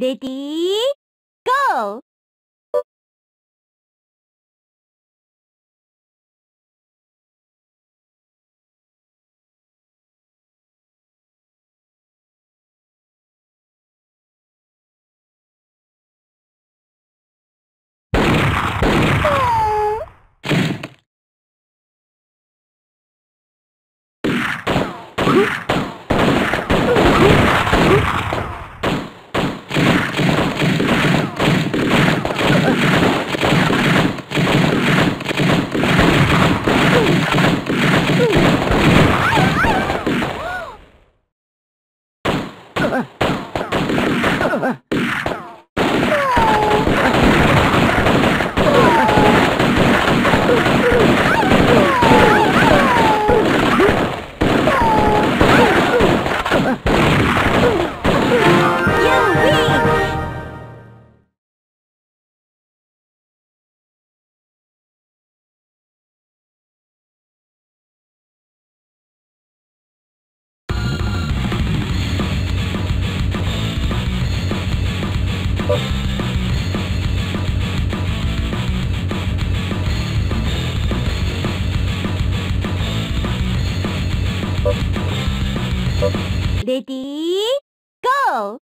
Ready, go! Ready, go!